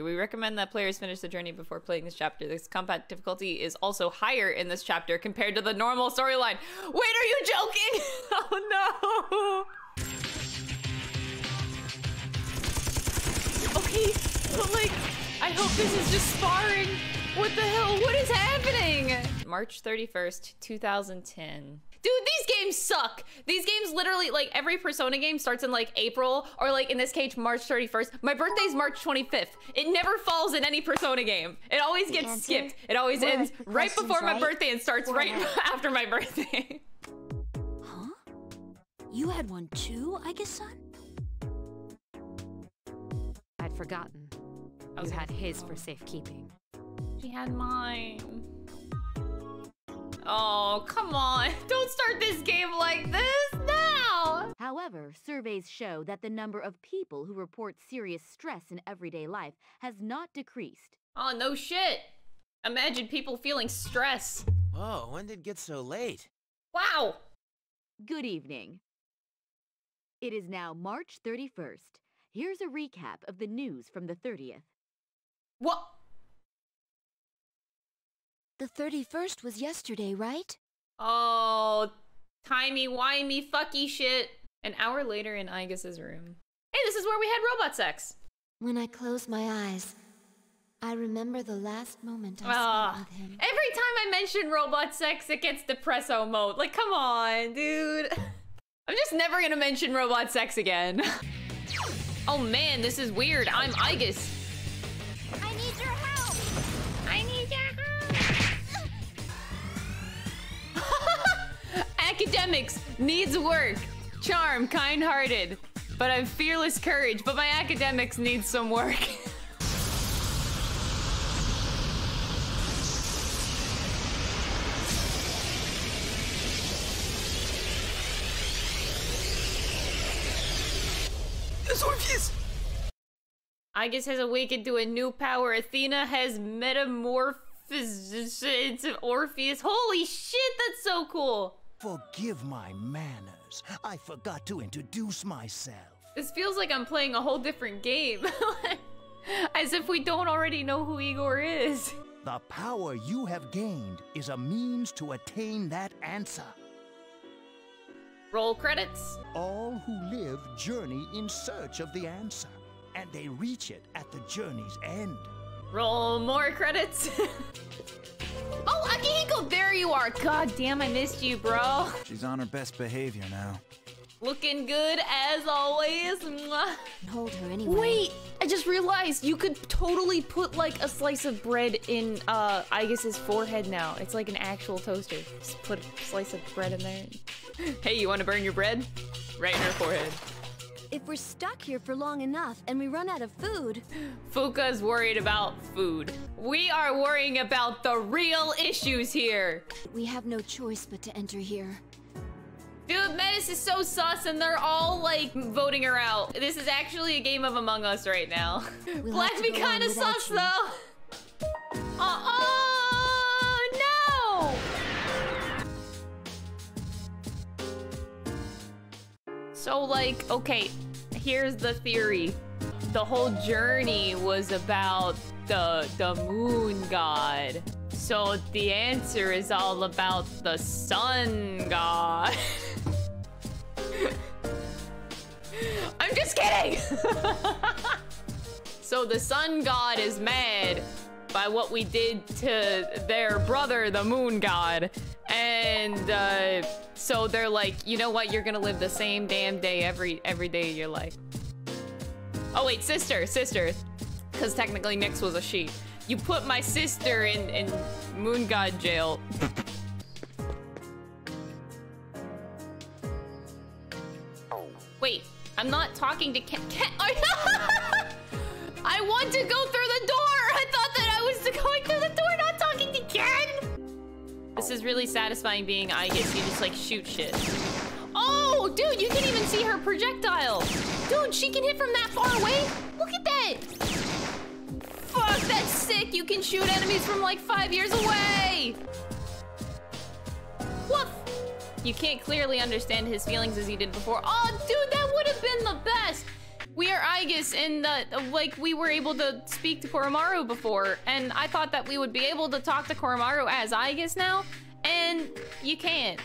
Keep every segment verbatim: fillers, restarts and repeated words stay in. Do we recommend that players finish the journey before playing this chapter? This combat difficulty is also higher in this chapter compared to the normal storyline. Wait, are you joking? Oh no! Okay, but like, I hope this is just sparring. What the hell? What is happening? March thirty-first, two thousand ten. Dude, these games suck. These games literally, like, every Persona game starts in like April or like in this case, March thirty-first. My birthday's March twenty-fifth. It never falls in any Persona game. It always the gets skipped. It always ends right before my right? birthday and starts or right no. after my birthday. Huh? You had one too, I guess, son? I'd forgotten. You okay. had his for safekeeping. He had mine. Oh, come on. Don't start this game like this now! However, surveys show that the number of people who report serious stress in everyday life has not decreased. Oh, no shit! Imagine people feeling stress. Whoa, when did it get so late? Wow! Good evening. It is now March thirty-first. Here's a recap of the news from the thirtieth. What? The thirty-first was yesterday, right? Oh, timey-wimey fucky shit. An hour later in Aigis' room. Hey, this is where we had robot sex. When I close my eyes, I remember the last moment I uh, spent with him. Every time I mention robot sex, it gets depresso mode. Like, come on, dude. I'm just never gonna mention robot sex again. Oh man, this is weird. I'm Aigis. I need your help. I need your help. Academics, needs work, charm, kind-hearted, but I've fearless courage, but my academics need some work. It's Orpheus! Aigis has awakened to a new power. Athena has metamorphosed into Orpheus. Holy shit, that's so cool! Forgive my manners. I forgot to introduce myself. This feels like I'm playing a whole different game. As if we don't already know who Igor is. The power you have gained is a means to attain that answer. Roll credits. All who live journey in search of the answer, and they reach it at the journey's end. Roll more credits. Oh, Akihiko, there you are! God damn, I missed you, bro. She's on her best behavior now. Looking good, as always. Hold her anyway. Wait, I just realized you could totally put, like, a slice of bread in, uh, Aigis' forehead now. It's like an actual toaster. Just put a slice of bread in there. Hey, you want to burn your bread? Right in her forehead. If we're stuck here for long enough and we run out of food... Fuka's worried about food. We are worrying about the real issues here. We have no choice but to enter here. Dude, Metis is so sus and they're all like voting her out. This is actually a game of Among Us right now. We'll Black be kind of sus you. though. Uh oh, no! So like, okay, here's the theory. The whole journey was about the the moon god. So the answer is all about the sun god. I'm just kidding! So the sun god is mad by what we did to their brother, the moon god. And uh, so they're like, you know what? You're gonna live the same damn day every every day of your life. Oh wait, sister, sister. Because technically Nyx was a she. You put my sister in, in moon god jail. Wait, I'm not talking to Ken. Ken I, I want to go through the door. I thought that I was going through the door, not talking to Ken. This is really satisfying being Aigis. You just like shoot shit. Oh, dude, you can even see her projectile. Dude, she can hit from that far away. Look at that. Fuck, that's sick. You can shoot enemies from like five years away. Woof. You can't clearly understand his feelings as you did before. Oh, dude, that would have been the best. we are Aigis, and uh, like we were able to speak to Koromaru before, and I thought that we would be able to talk to Koromaru as Aigis now, and you can't.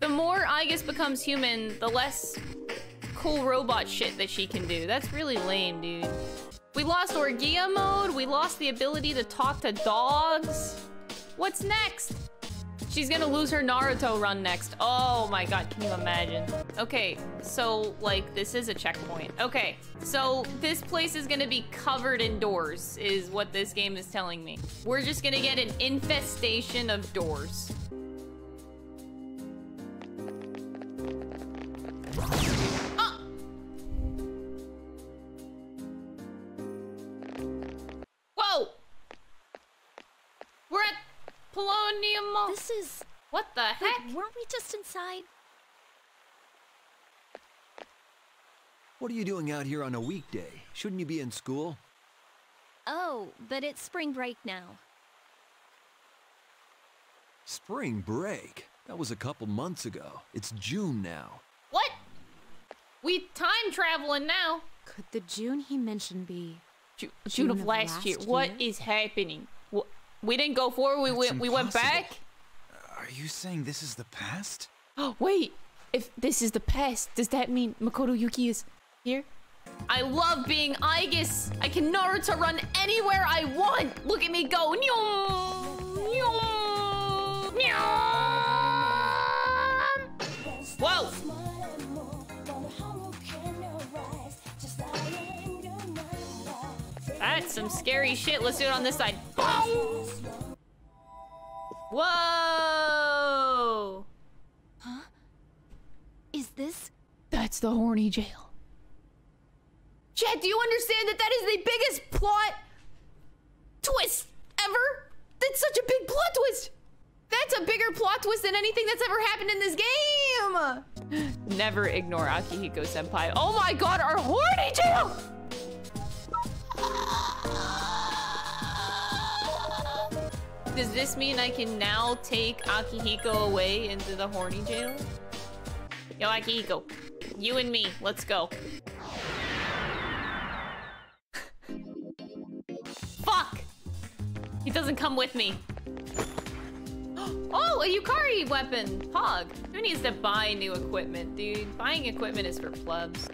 The more Aigis becomes human, the less cool robot shit that she can do. That's really lame, dude. We lost Orgia mode, we lost the ability to talk to dogs. What's next? She's gonna lose her Naruto run next. Oh my god, can you imagine? Okay, so like this is a checkpoint. Okay, so this place is gonna be covered in doors, is what this game is telling me. We're just gonna get an infestation of doors. Ah! Whoa! We're at Polonium Mall. This is... What the heck? Wait, weren't we just inside? What are you doing out here on a weekday? Shouldn't you be in school? Oh, but it's spring break now. Spring break? That was a couple months ago. It's June now. What? We time traveling now. Could the June he mentioned be... Ju June, June of, of last, last year. year? What is happening? What? We didn't go forward, we went, we went back? Are you saying this is the past? Oh, wait! If this is the past, does that mean Makoto Yuki is here? I love being Aigis! I can Naruto run anywhere I want! Look at me go! Whoa! That's some scary shit. Let's do it on this side. Boom! Whoa! Huh? Is this... That's the horny jail. Chat, do you understand that that is the biggest plot twist ever? That's such a big plot twist! That's a bigger plot twist than anything that's ever happened in this game! Never ignore Akihiko Senpai. Oh my god, our horny jail! Does this mean I can now take Akihiko away into the horny jail? Yo, Akihiko, you and me, let's go. Fuck! He doesn't come with me. Oh, a Yukari weapon! Pog. Who needs to buy new equipment, dude? Buying equipment is for plebs.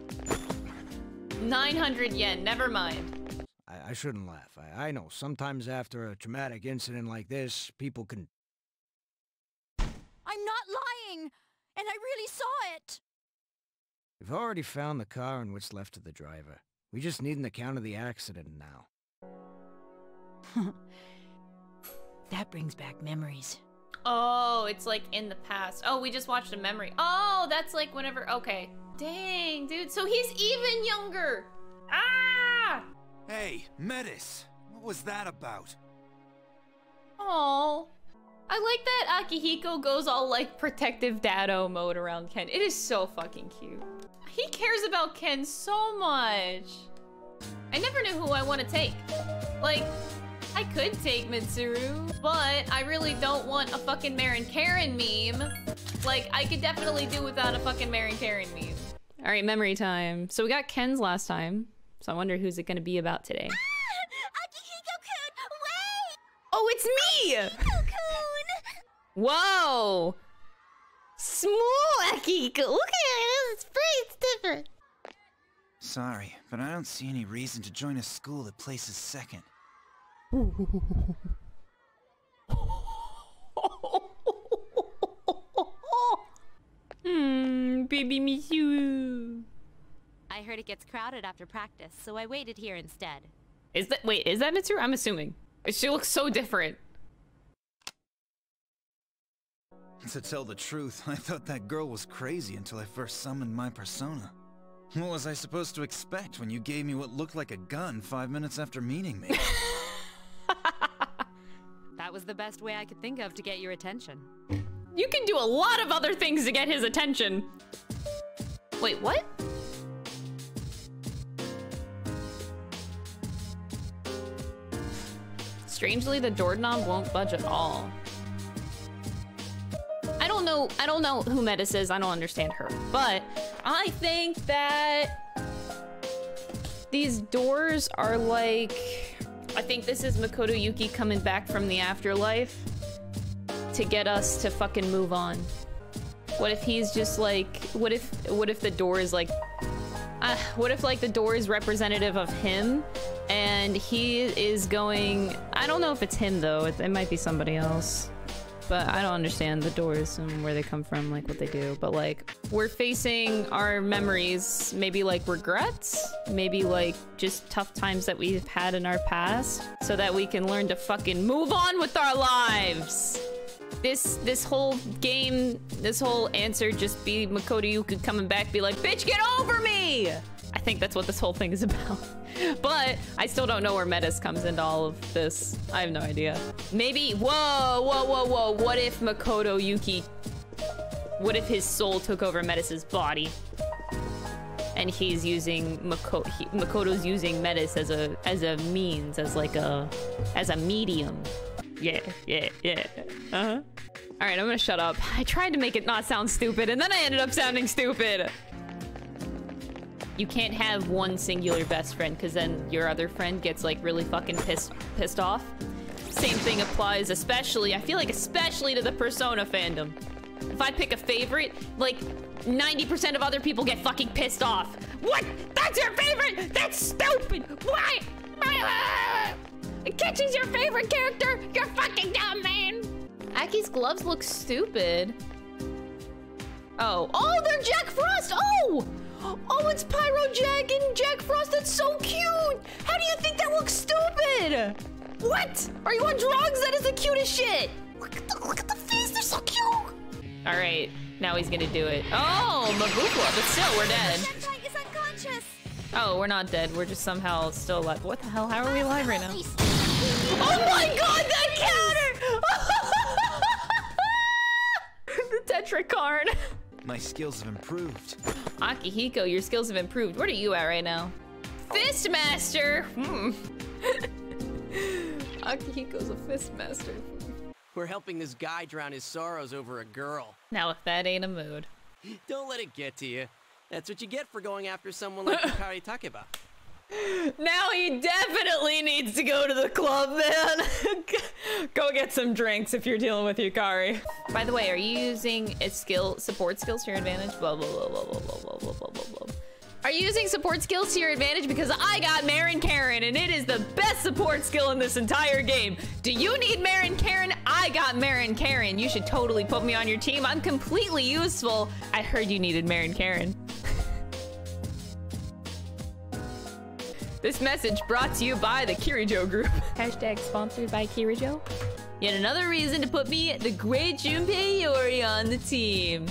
nine hundred yen, never mind. I shouldn't laugh. I, I know, sometimes after a traumatic incident like this, people can... I'm not lying! And I really saw it! We've already found the car and what's left of the driver. We just need an account of the accident now. That brings back memories. Oh, it's like in the past. Oh, we just watched a memory. Oh, that's like whenever... Okay. Dang, dude. So he's even younger! Ah! Hey, Metis! What was that about? Aww. I like that Akihiko goes all, like, protective dado mode around Ken. It is so fucking cute. He cares about Ken so much. I never knew who I want to take. Like, I could take Mitsuru, but I really don't want a fucking Marin Karin meme. Like, I could definitely do without a fucking Marin Karin meme. Alright, memory time. So we got Ken's last time. So I wonder who's it gonna be about today. Ah! Akihiko-kun, wait! Oh, it's me! Akihiko-kun! Whoa! Small Akihiko! Look at it! It's pretty different! Sorry, but I don't see any reason to join a school that places second. Hmm, baby miss you. I heard it gets crowded after practice, so I waited here instead. Is that- wait, is that Mitsuru? I'm assuming. She looks so different. To tell the truth, I thought that girl was crazy until I first summoned my persona. What was I supposed to expect when you gave me what looked like a gun five minutes after meeting me? That was the best way I could think of to get your attention. You can do a lot of other things to get his attention. Wait, what? Strangely, the doorknob won't budge at all. I don't know, I don't know who Metis is, I don't understand her, but I think that These doors are like... I think this is Makoto Yuki coming back from the afterlife to get us to fucking move on. What if he's just like... What if, what if the door is like... Uh, what if like the door is representative of him and he is going... I don't know if it's him though. It, it might be somebody else. But I don't understand the doors and where they come from, like what they do. But like, we're facing our memories, maybe like regrets, maybe like just tough times that we've had in our past, so that we can learn to fucking move on with our lives. This this whole game, this whole answer just be Makoto Yuki coming back, be like, bitch, get over me! I think that's what this whole thing is about. But I still don't know where Metis comes into all of this. I have no idea. Maybe, whoa, whoa, whoa, whoa. What if Makoto Yuki, what if his soul took over Metis's body? And he's using, Mako, he, Makoto's using Metis as a, as a means, as like a, as a medium. Yeah, yeah, yeah. Uh-huh. All right, I'm gonna shut up. I tried to make it not sound stupid and then I ended up sounding stupid. You can't have one singular best friend because then your other friend gets like really fucking pissed pissed off. Same thing applies especially, I feel like especially to the Persona fandom. If I pick a favorite, like ninety percent of other people get fucking pissed off. What? That's your favorite? That's stupid! Why? Akechi's your favorite character? You're fucking dumb, man! Aki's gloves look stupid. Oh. Oh, they're Jack Frost! Oh! Oh, it's Pyro Jack and Jack Frost. That's so cute. How do you think that looks stupid? What? Are you on drugs? That is the cutest shit. Look at the, look at the face. They're so cute. All right. Now he's going to do it. Oh, Mabukwa. But still, we're dead. Sentai is unconscious. Oh, we're not dead. We're just somehow still alive. What the hell? How are we alive right now? Oh my god, that counter! The Tetrakarn. My skills have improved. Akihiko, your skills have improved. Where are you at right now? Fist master! Hmm. Akihiko's a fist master. We're helping this guy drown his sorrows over a girl. Now if that ain't a mood. Don't let it get to you. That's what you get for going after someone like Yukari Takeba. Now he definitely needs to go to the club, man. Go get some drinks if you're dealing with Yukari. By the way, are you using a skill, support skills to your advantage? Blah, blah, blah, blah, blah, blah, blah, blah, blah, blah. Are you using support skills to your advantage? Because I got Marin Karin and it is the best support skill in this entire game. Do you need Marin Karin? I got Marin Karin. You should totally put me on your team. I'm completely useful. I heard you needed Marin Karin. This message brought to you by the Kirijo Group. Hashtag sponsored by Kirijo. Yet another reason to put me, the great Junpei Iori, on the team.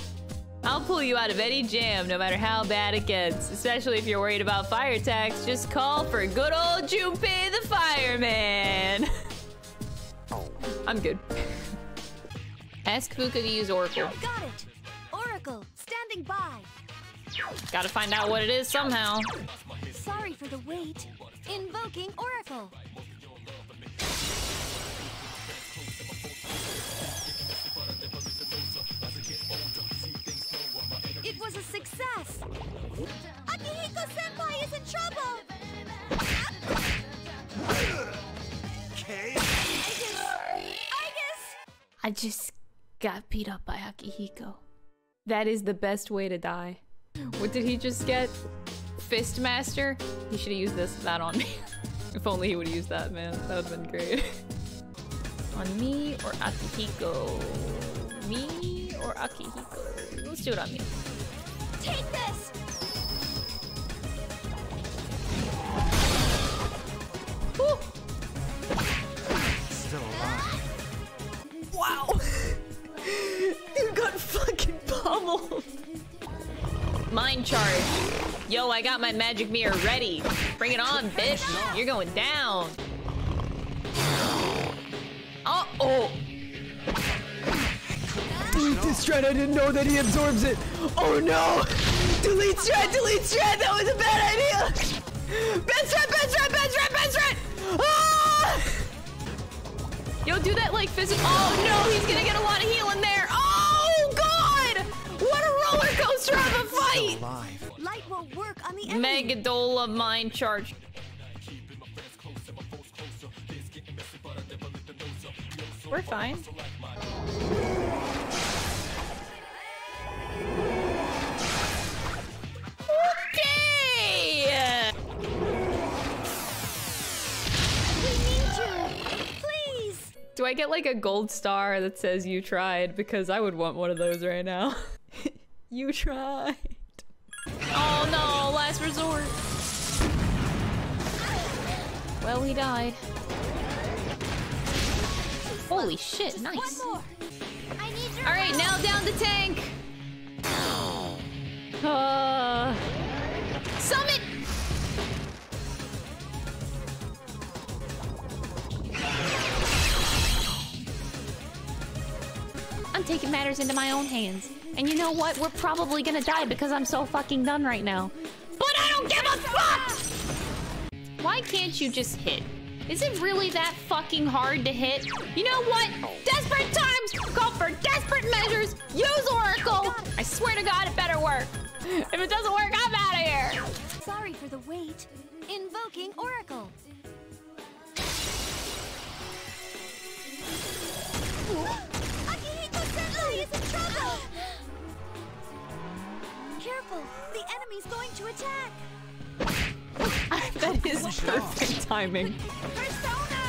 I'll pull you out of any jam, no matter how bad it gets. Especially if you're worried about fire attacks, just call for good old Junpei the Fireman. I'm good. Ask Fuka to use Oracle. Got it. Oracle, standing by. Gotta find out what it is somehow. Sorry for the wait. Invoking Oracle. It was a success. Akihiko-senpai is in trouble. Aigis. I just got beat up by Akihiko. That is the best way to die. What did he just get? Fist master? He should have used this, that on me. If only he would have used that, man. That would have been great. On me or Akihiko? Me or Akihiko? Let's do it on me. Take this! Woo! Still alive. Wow! You got fucking pummeled! Mind charge. Yo, I got my magic mirror ready. Bring it on, bitch. You're going down. Uh oh. Delete this thread. I didn't know that he absorbs it. Oh no. Delete thread. Delete thread. That was a bad idea. Bad thread. Bad thread. Bad thread. Bad thread. Ah! Yo, do that like physical. Oh no, he's gonna get a lot of healing there. Oh god. What a roller coaster of a fight. light! Alive. Light will work on the enemy. Megadola mind charge. We're fine. Okay! We need you! Please! Do I get like a gold star that says you tried? Because I would want one of those right now. You tried. Oh no, last resort. Well, he died. Holy shit, just nice. Alright, now down the tank! Uh, summit! I'm taking matters into my own hands. And you know what? We're probably gonna die because I'm so fucking done right now. But I don't give a fuck! Why can't you just hit? Is it really that fucking hard to hit? You know what? Desperate times call for desperate measures. Use Oracle. I swear to God, it better work. If it doesn't work, I'm out of here. Sorry for the wait. Invoking Oracle. Akihiko Sanada is in trouble. Careful, the enemy's going to attack. That is perfect timing. Persona!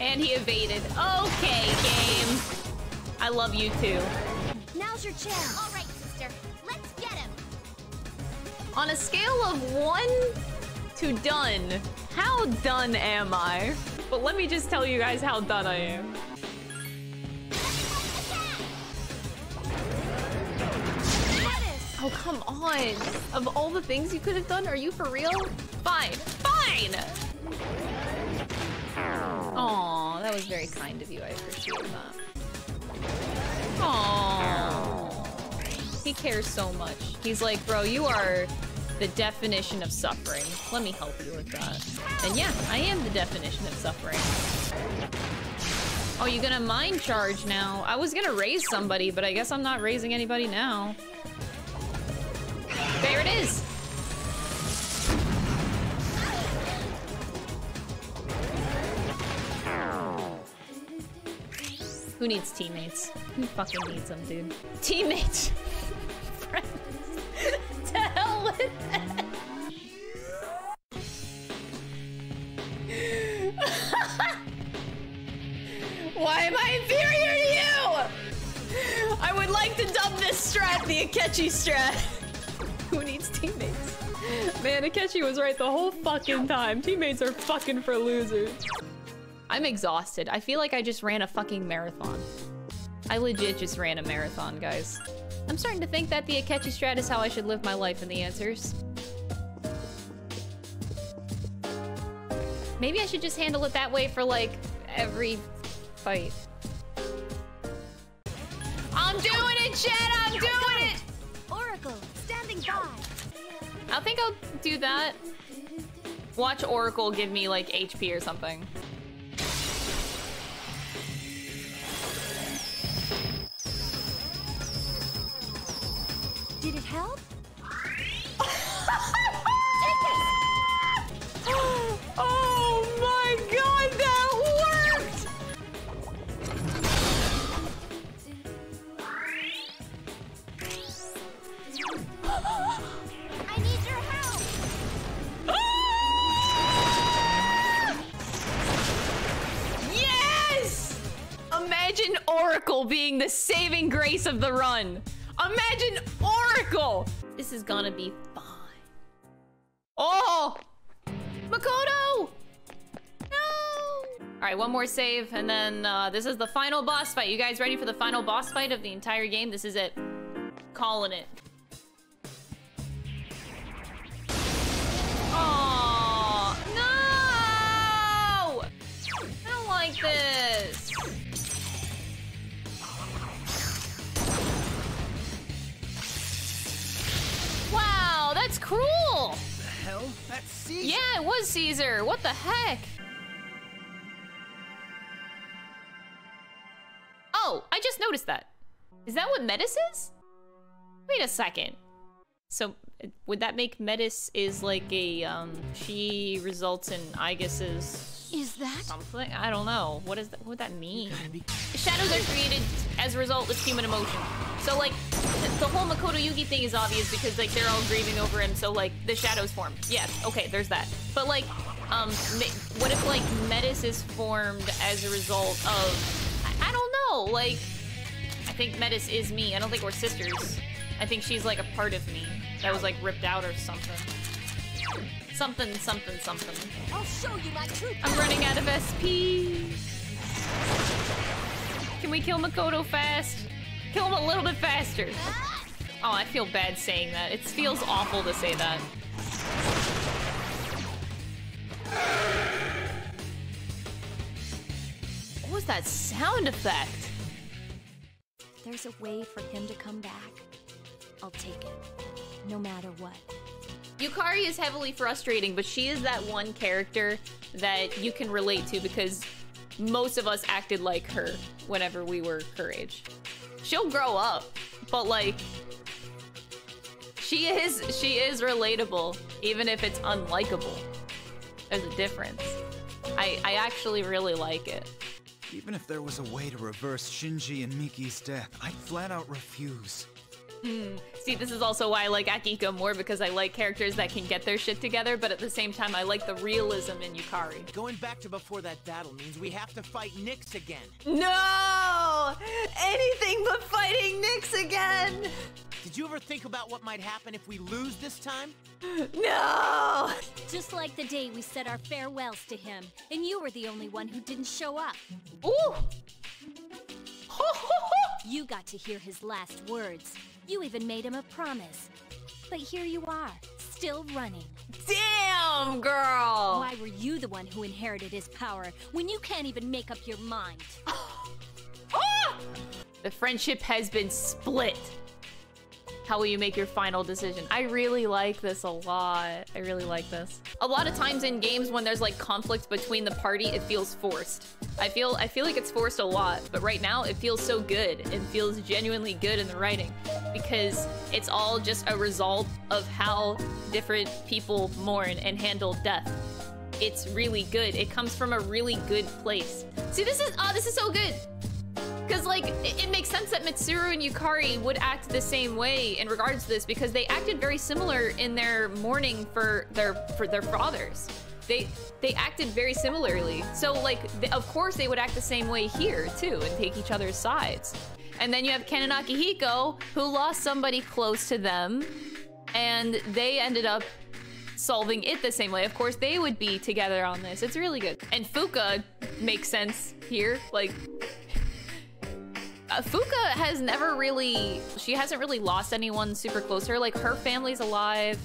And he evaded. Okay, game. I love you too. Now's your chance. All right, sister. Let's get him. On a scale of one to done, how done am I? But let me just tell you guys how done I am. Oh, come on. Of all the things you could have done, are you for real? Fine. Fine! Aw, that was very kind of you. I appreciate that. Aww. He cares so much. He's like, bro, you are the definition of suffering. Let me help you with that. And yeah, I am the definition of suffering. Oh, you're gonna mind charge now? I was gonna raise somebody, but I guess I'm not raising anybody now. There it is! Who needs teammates? Who fucking needs them, dude? Teammates! Friends! To hell with that! Why am I inferior to you?! I would like to dub this strat the Akechi strat. Who needs teammates? Man, Akechi was right the whole fucking time. Teammates are fucking for losers. I'm exhausted. I feel like I just ran a fucking marathon. I legit just ran a marathon, guys. I'm starting to think that the Akechi strat is how I should live my life and the answers. Maybe I should just handle it that way for like every fight. I'm doing it, Chad! I'm doing it! Oracle. I think I'll do that. Watch Oracle give me like H P or something. Did it help? Oh my God, that worked! I need your help. Ah! Yes! Imagine Oracle being the saving grace of the run. Imagine Oracle. This is gonna be fine. Oh, Makoto! No! All right, one more save, and then uh, this is the final boss fight. You guys ready for the final boss fight of the entire game? This is it. Calling it. Oh no! I don't like this. Wow, that's cruel. What the hell? That's Caesar. Yeah, it was Caesar. What the heck? Oh, I just noticed that. Is that what Metis is? Wait a second. So would that make Metis is like a, um, she results in Aegis's... Is that? Something? I don't know. What is that? What would that mean? Be... Shadows are created as a result of human emotion. So like, the whole Makoto Yuki thing is obvious because like they're all grieving over him, so like, the shadows form. Yes, okay, there's that. But like, um, what if like Metis is formed as a result of... I, I don't know, like... I think Metis is me. I don't think we're sisters. I think she's like a part of me that was like ripped out or something. Something, something, something. I'll show you my true. I'm running out of S P. Can we kill Makoto fast? Kill him a little bit faster. Oh, I feel bad saying that. It feels awful to say that. What was that sound effect? There's a way for him to come back. I'll take it, no matter what. Yukari is heavily frustrating, but she is that one character that you can relate to because most of us acted like her whenever we were her age. She'll grow up, but like, she is, she is relatable, even if it's unlikable. There's a difference. I, I actually really like it. Even if there was a way to reverse Shinji and Miki's death, I'd flat out refuse. Mm. See, this is also why I like Akihiko more, because I like characters that can get their shit together, but at the same time, I like the realism in Yukari. Going back to before that battle means we have to fight Nyx again. No! Anything but fighting Nyx again! Did you ever think about what might happen if we lose this time? No! Just like the day we said our farewells to him, and you were the only one who didn't show up. Ooh! You got to hear his last words. You even made him a promise. But here you are, still running. Damn, girl! Why were you the one who inherited his power when you can't even make up your mind? Ah! The friendship has been split. How will you make your final decision? I really like this a lot. I really like this. A lot of times in games when there's like conflict between the party, it feels forced. I feel I feel like it's forced a lot, but right now it feels so good. It feels genuinely good in the writing because it's all just a result of how different people mourn and handle death. It's really good. It comes from a really good place. See, this is, oh, this is so good. Because, like, it, it makes sense that Mitsuru and Yukari would act the same way in regards to this because they acted very similar in their mourning for their for their fathers. They they acted very similarly. So, like, they, of course they would act the same way here, too, and take each other's sides. And then you have Ken and Akihiko, who lost somebody close to them, and they ended up solving it the same way. Of course, they would be together on this. It's really good. And Fuka makes sense here, like... Uh, Fuka has never really, she hasn't really lost anyone super close to her. Like, her family's alive.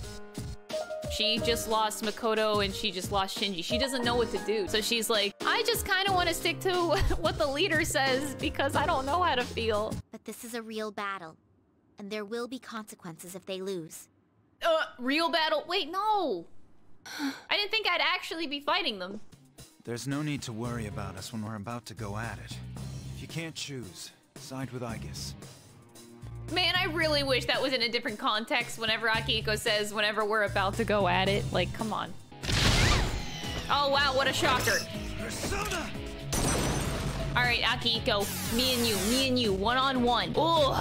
She just lost Makoto and she just lost Shinji. She doesn't know what to do. So she's like, I just kind of want to stick to what the leader says because I don't know how to feel. But this is a real battle. And there will be consequences if they lose. Uh, real battle? Wait, no. I didn't think I'd actually be fighting them. There's no need to worry about us when we're about to go at it. If you can't choose... side with Aigis. Man, I really wish that was in a different context whenever Akihiko says, whenever we're about to go at it. Like, come on. Oh, wow, what a shocker. Persona! All right, Akihiko, me and you, me and you, one-on-one. Oh,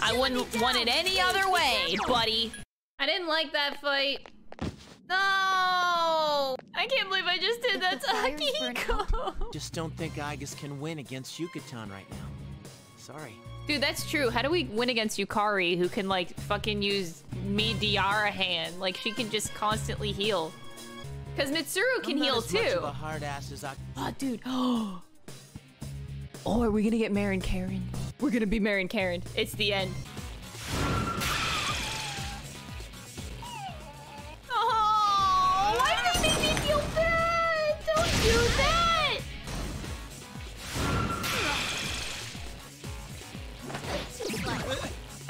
I wouldn't want it any other way, buddy. I didn't like that fight. No! I can't believe I just did that to Akihiko. Just don't think Aigis can win against Yucatan right now. Sorry. Dude, that's true. How do we win against Yukari, who can, like, fucking use me Diara hand? Like, she can just constantly heal. Because Mitsuru can heal, too. I'm not as much of a hard ass as I... Oh, dude. Oh, are we going to get Marin Karin? We're going to be Marin Karin. It's the end. Oh, why did it make me feel bad? Don't do that.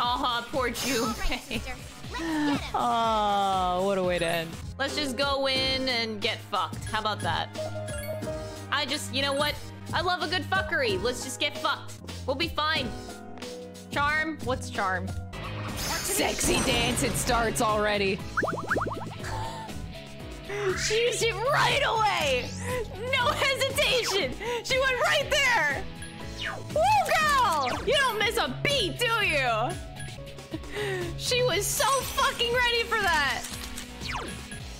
Uh-huh, poor Junpei. Right, oh, what a way to end. Let's just go in and get fucked. How about that? I just, you know what? I love a good fuckery. Let's just get fucked. We'll be fine. Charm? What's charm? Sexy dance, it starts already. She used it right away! No hesitation! She went right there! Woo, girl! You don't miss a beat, do you? She was so fucking ready for that!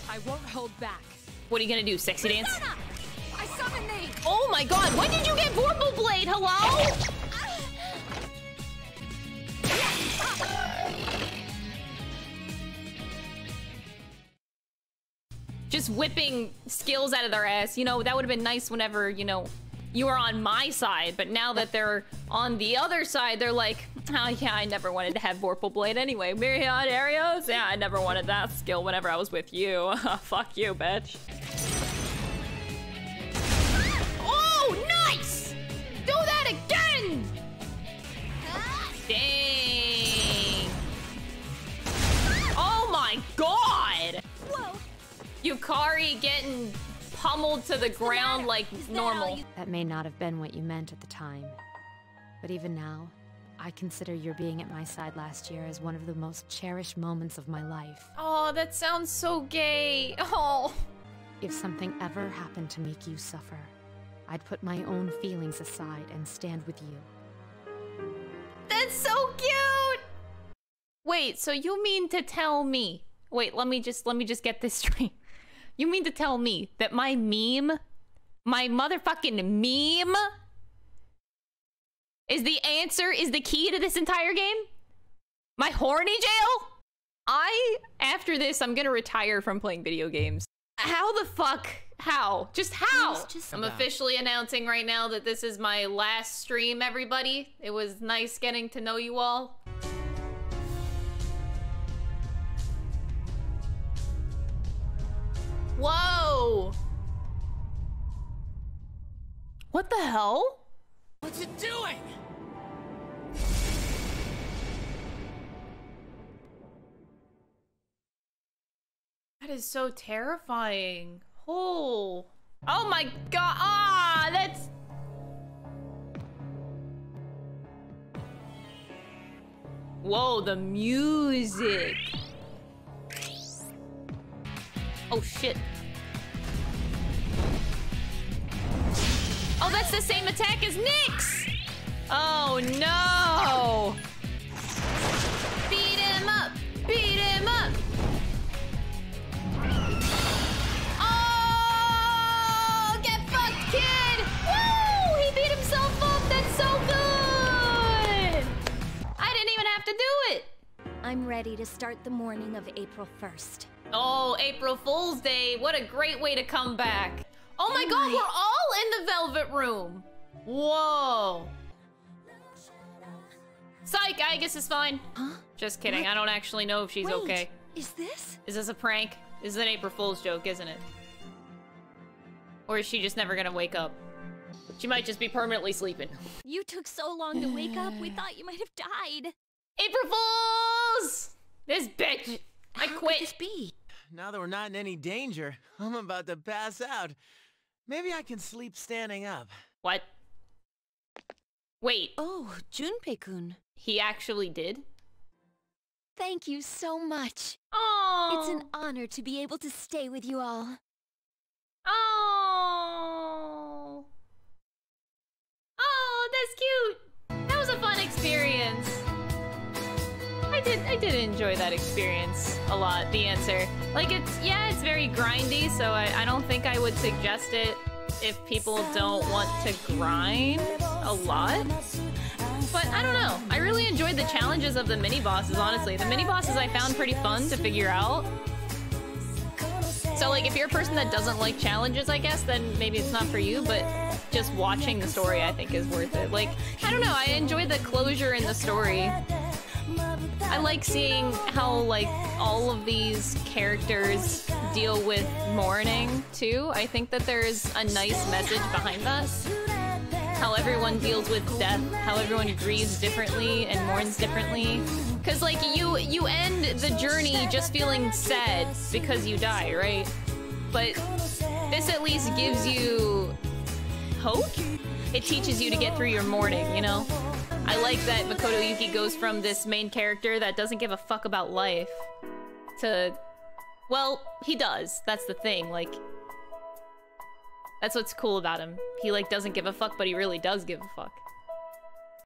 I won't hold back. What are you gonna do, sexy dance? Persona! I summon thee! Oh my god, when did you get Vorpal Blade? Hello? Just whipping skills out of their ass. You know, that would have been nice whenever, you know, you were on my side, but now that they're on the other side, they're like, oh yeah, I never wanted to have Vorpal Blade anyway. Myriad areas? Yeah, I never wanted that skill whenever I was with you. Fuck you, bitch. Oh, nice! Do that again! Dang. Oh my god! Whoa. Yukari getting pummeled to the ground like normal. That may not have been what you meant at the time, but even now, I consider your being at my side last year as one of the most cherished moments of my life. Oh, that sounds so gay. Oh. If something ever happened to make you suffer, I'd put my own feelings aside and stand with you. That's so cute! Wait, so you mean to tell me? Wait, let me just, let me just get this straight. You mean to tell me that my meme, my motherfucking meme, is the answer, is the key to this entire game? My horny jail? I, after this, I'm gonna retire from playing video games. How the fuck, how? Just how? Just I'm officially announcing right now that this is my last stream, everybody. It was nice getting to know you all. Whoa! What the hell? What's it doing? That is so terrifying. Oh. Oh my god. Ah, that's... Whoa, the music. Oh shit. Oh, that's the same attack as Nyx! Oh no! Beat him up! Beat him up! Oh! Get fucked, kid! Woo! He beat himself up! That's so good! I didn't even have to do it! I'm ready to start the morning of April first. Oh, April Fool's Day. What a great way to come back. Oh my god, we're all in the Velvet Room. Whoa. Psych, Aigis is fine. Huh? Just kidding. What? I don't actually know if she's Wait, okay. Is this? Is this a prank? This is an April Fool's joke, isn't it? Or is she just never gonna wake up? She might just be permanently sleeping. You took so long to wake up, we thought you might have died. April Fools! This bitch! I How quit. Could this be? Now that we're not in any danger, I'm about to pass out. Maybe I can sleep standing up. What? Wait. Oh, Junpei-kun. He actually did? Thank you so much. Oh. It's an honor to be able to stay with you all. Oh. Oh, that's cute. That was a fun experience. I did, I did enjoy that experience a lot, the answer. Like, it's, yeah, it's very grindy, so I, I don't think I would suggest it if people don't want to grind a lot. But I don't know. I really enjoyed the challenges of the mini-bosses, honestly. The mini-bosses I found pretty fun to figure out. So, like, if you're a person that doesn't like challenges, I guess, then maybe it's not for you, but just watching the story, I think, is worth it. Like, I don't know, I enjoy the closure in the story. I like seeing how, like, all of these characters deal with mourning, too. I think that there's a nice message behind that. How everyone deals with death, how everyone grieves differently and mourns differently. Because, like, you, you end the journey just feeling sad because you die, right? But this at least gives you hope. It teaches you to get through your mourning, you know? I like that Makoto Yuki goes from this main character that doesn't give a fuck about life to... Well, he does. That's the thing. Like, that's what's cool about him. He, like, doesn't give a fuck, but he really does give a fuck.